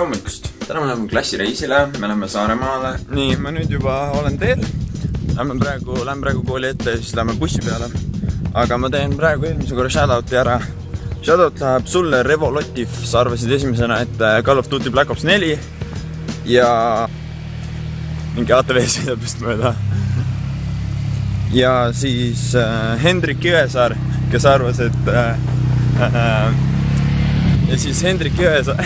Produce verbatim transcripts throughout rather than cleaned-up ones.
tere hommikust! Täna me läheme klassireisile, me läheme Saaremaale. Nii, ma nüüd juba olen teel. Lähme praegu, lähme praegu kooli ette ja siis lähme bussi peale. Aga ma teen praegu eelmise korra shoutouti ära. Shoutout läheb sulle, Revo Lotif. Sa arvasid esimesena, et Call of Duty Black Ops neli. Ja... mingi A T V sõidab vist mööda. Ja siis Hendrik Õesaar, kes arvas, et... ja siis Hendrik Õesaar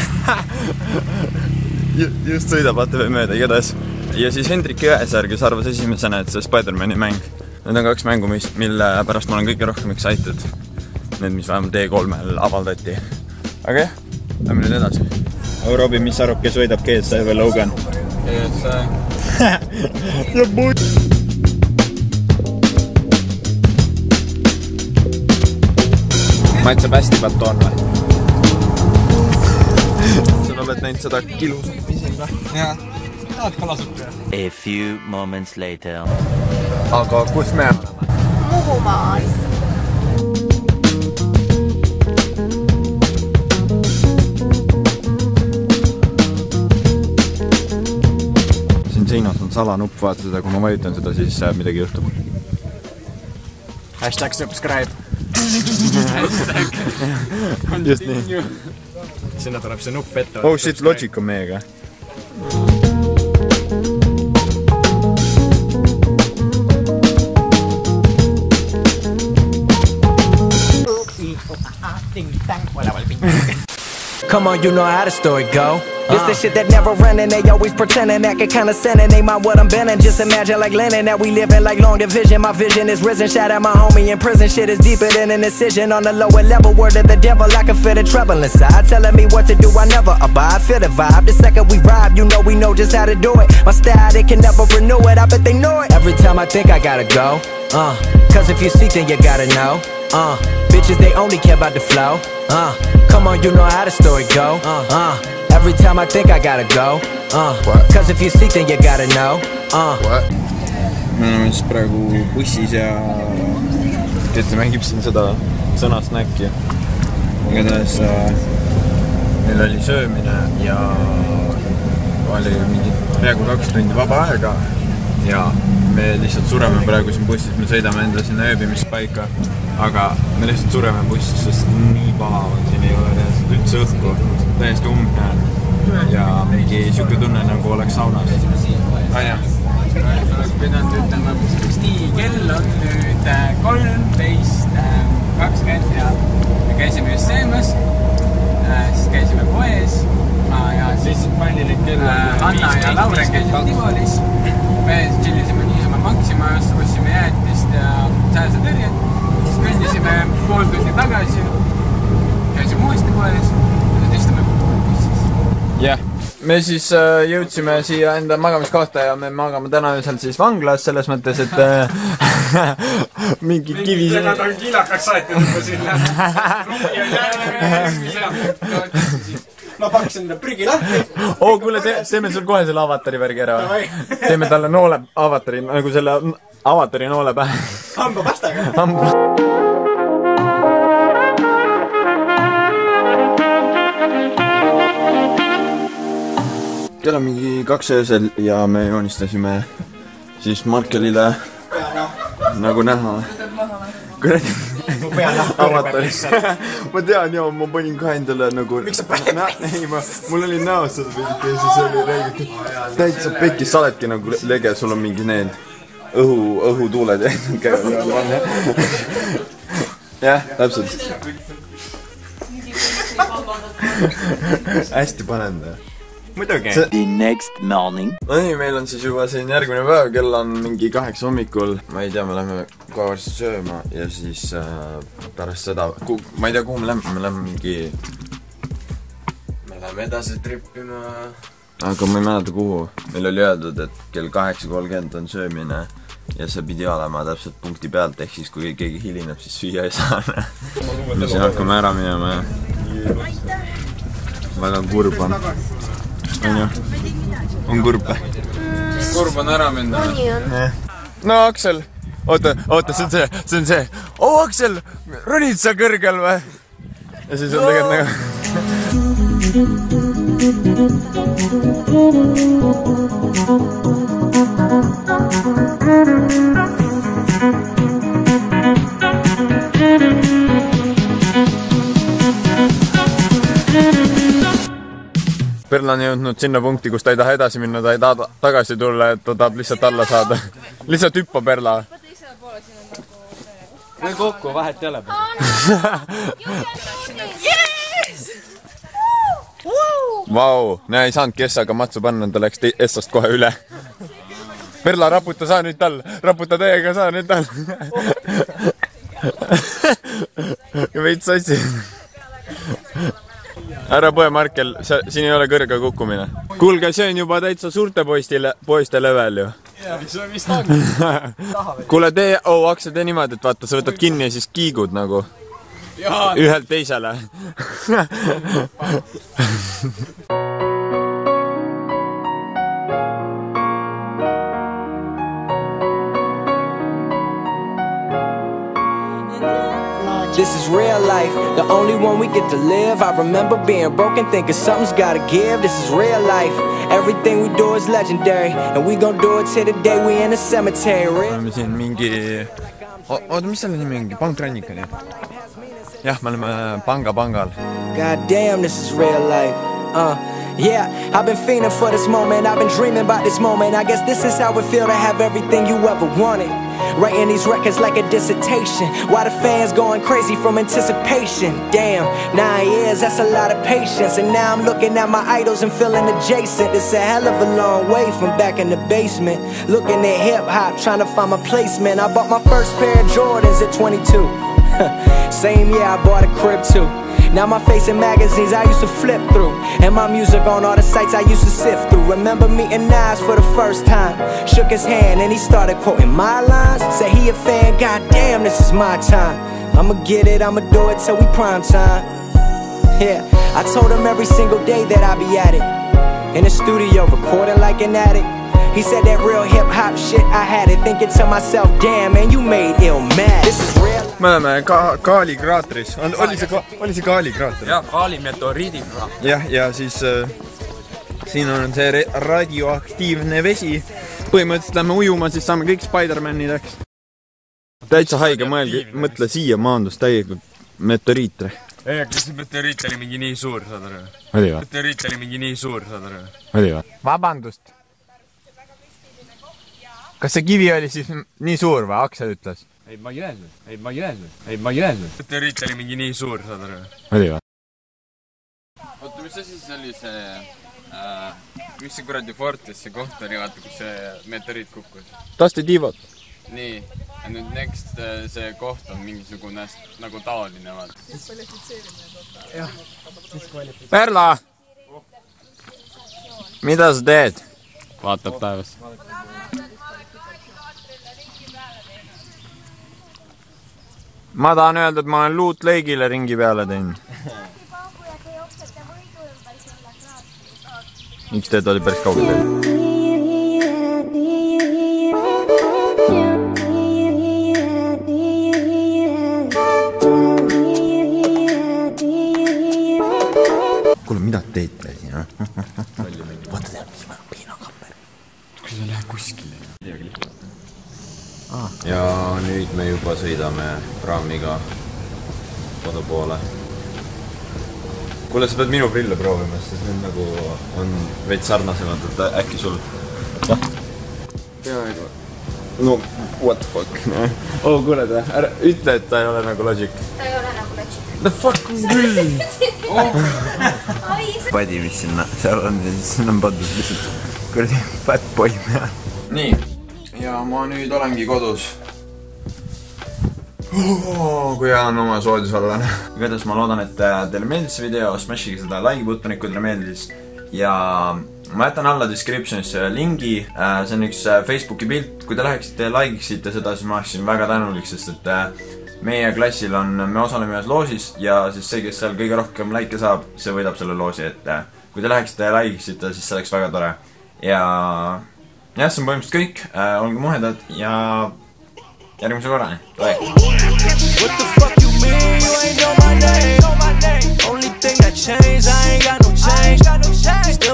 just sõidab A T V mööda igatahes. Ja siis Hendrik Õesaar, kes arvas esimesena, et see Spidermani mäng. Need on kaks mängu, mille pärast ma olen kõige rohkem excited. Need, mis vähemalt D kolmel avaldati. Aga jah, lähme nüüd edasi. Au Robi, mis arvab, kes võidab keelse või Logan? Keelse. Ja putt! Maitseb hästi batoon või? Sa oled näinud seda kilusat visil või? Jah, tahad kalasukku jah. Aga kus me oleme? Muhumaas. Siin seinas on salanupp, vaata seda, kui ma vajutan seda, siis midagi juhtub. Hashtag subscribe. Just nii. Sinna tuleb see nupp ette. Oh shit, Logic on meiega. Come on, you know how the story go. It's the shit that never running, they always pretending, acting condescending. They mind what I'm bending, just imagine like Lennon, that we living like long division. My vision is risen, shout out my homie in prison. Shit is deeper than an incision, on the lower level, word of the devil. I can feel the trouble inside, telling me what to do, I never abide. Feel the vibe, the second we ride, you know we know just how to do it. My style, they can never renew it, I bet they know it. Every time I think I gotta go, uh, cause if you seek then you gotta know, uh, bitches they only care about the flow, uh, come on you know how the story go, uh, uh. Every time I think I gotta go, uh, cause if you seek then you gotta know, uh. Me oleme siis praegu bussis ja Kette mängib siin seda sõnasnäkki. Igatahes meil oli söömine ja oli mingid peaaegu kaks tundi vaba aega ja me lihtsalt sureme praegu siin bussis, me sõidame enda sinna ööbimispaika, aga me lihtsalt sureme bussis, sest nii palav on, siin ei ole reaalselt üldse õhku. Täiesti umbne ja mingi siuke tunne nagu oleks saunas. Aja. Praegu oleks pidanud ütlema, mis nii, kell on nüüd kolmteist kakskümmend ja me käisime just söömas, siis käisime poes ja siis Anna ja Laure käisime Tivolis. Me chillisime niisama Maximas, ostsime jäätist ja sääse tõrjed, siis kõndisime pool tundi tagasi, käisime uuesti poes. Jah, me siis jõudsime siia enda magamiskohta ja me magame täna üsel siis vanglas, selles mõttes, et mingi kivi... Seda ta on kilakaks saetud sinna. Rupi on jäänud. Ma paksin ta prügi lahti. Oo, kuule, teeme sul kohe selle avatari värgi ära. Teeme talle noole avatari, nagu selle avatari noole pähe. Hamba pastaga. Hamba. Kell on mingi kaks öösel ja me joonistasime siis Markelile nagu näha. Kuradi Avataris. Ma tean jah, ma panin ka endale nagu... Miks sa paned näha? Mul oli näos seda pilti ja siis oli räägitud. Täitsa pekki, sa oledki nagu lege, sul on mingi need õhutuuled ja need käivad. Jah, täpselt. Hästi panenda. Muidugi. No nii, meil on siis juba siin järgmine päev, kell on mingi kaheksa hommikul. Ma ei tea, me lähme kohe varsti sööma ja siis pärast seda... Ma ei tea, kuhu me lähme, me lähme mingi... Me lähme edasi trippima... Aga ma ei mäleta kuhu. Meil oli öeldud, et kell kaheksa kolmkümmend on söömine ja see pidi olema täpselt punkti pealt, ehk siis kui keegi hilineb, siis süüa ei saa. Me siin hakkame ära minema ja... Väga kurb on. On kurb või? Kurb on ära minna. No Aksel, oota, oota, see on see, see on see. Oo Aksel, ronid sa kõrgel või? Ja siis on tegelikult nagu... Perl on jõudnud sinna punkti, kus ta ei taha edasi minna, ta ei taha tagasi tulla, et ta tahab lihtsalt alla saada. Lihtsalt hüppa, Perla. Või kokku, vahet ei ole. Vau, näe, ei saanud Kessaga matsu panna, ta läks Essast kohe üle. Perla, raputa, saa nüüd tal, raputa teiega, saa nüüd tal. Veits sotsi. Ära põe, Markel, siin ei ole kõrga kukkumine. Kuulge, see on juba täitsa suurte poiste level ju. Kuule, tee, oo, akse tee niimoodi, et vaata, sa võtad kinni ja siis kiigud nagu. Ühelt teisele. This is real life, the only one we get to live. I remember being broken, thinking something's gotta give. This is real life, everything we do is legendary, and we gon' do it till the day we in the cemetery. Me siin mingi... Oota, mis selle nimi mingi? Panktrannik on, jah? Jah, me oleme panga-pangal. God damn, this is real life. Uh, yeah, I've been fiending for this moment. I've been dreaming about this moment. I guess this is how it feel to have everything you ever wanted. Writing these records like a dissertation. Why the fans going crazy from anticipation? Damn, nine years, that's a lot of patience. And now I'm looking at my idols and feeling adjacent. It's a hell of a long way from back in the basement. Looking at hip-hop, trying to find my placement. I bought my first pair of Jordans at twenty-two. Same year I bought a crib too. Now my face in magazines I used to flip through, and my music on all the sites I used to sift through. Remember meeting Nas for the first time. Shook his hand and he started quoting my lines. Said he a fan, goddamn, this is my time. I'ma get it, I'ma do it till we prime time. Yeah, I told him every single day that I be at it, in the studio recording like an addict. He said that real hip-hop shit, I had it. Thinking to myself, damn, man, you made ill mad. This is real. Me oleme Kaali kraatris. Oli see Kaali kraater? Jah, Kaali meteoriidi kraater. Jah, ja siis siin on see radioaktiivne vesi. Põhimõtteliselt lähme ujuma, siis saame kõik Spidermanideks. Täitsa haige mõelgi, mõtle siia maandus täiega meteoriitre. Ei, aga see meteoriit oli mingi nii suur, saad aru. Mõdivad. Meteoriit oli mingi nii suur, saad aru. Mõdivad. Vabandust. Kas see kivi oli siis nii suur või? Aksel ütles. Ei, ma ei öelnud. Ei, ma ei öelnud. Ei, ma ei öelnud. Meteoriit oli mingi nii suur, saad aru. Oli või? Oota, mis see siis oli see... Mis see kuradi Fortis see koht oli, vaata, kus see meteoriit kukkus? Tasti tiivad. Nii. Ja nüüd next see koht on mingisugune nagu taoline, vaata. Mis palju fitseerimine? Jah. Mis palju? Perla! Mida sa teed? Vaatab taevas. Ma tahan öelda, et ma olen Loot Lake'ile ringi peale teinud. Üks teed oli päris kaugel teinud. Kuule, mida teete siin? Vaata teha, mis ma on piinakaper. Kui sa lähe kuskile. Ja nüüd me juba sõidame praamiga kodu poole. Kuule, sa pead minu prille proovima, sest need nagu on veits sarnasemad, et äkki sul... Peaaegu... No, what the fuck? Oo, kuule ta, ära ütle, et ta ei ole nagu logic. Ta ei ole nagu logic. The fuck on küll! Padi, mis sinna, seal on, sinna on pandud lihtsalt kuradi fat boy peal. Nii. Ja ma nüüd olengi kodus. Kui on oma soodis olla. Igatahes ma loodan, et teile meeldis video. Smashige seda like buttoni, kui teile meeldis. Ja ma jätan alla descriptionisse lingi. See on üks Facebooki pilt. Kui te läheksite ja likeiksite seda, siis ma oleksin väga tänulik, sest et meie klassil on, me osaleme ühes loosis. Ja siis see, kes seal kõige rohkem like saab, see võidab selle loosi. Kui te läheksite ja likeiksite, siis see oleks väga tore. Ja... jah, see on põhimõtteliselt kõik, olge muhedad ja järgmise korrani. Bye! chains, I ain't got no change.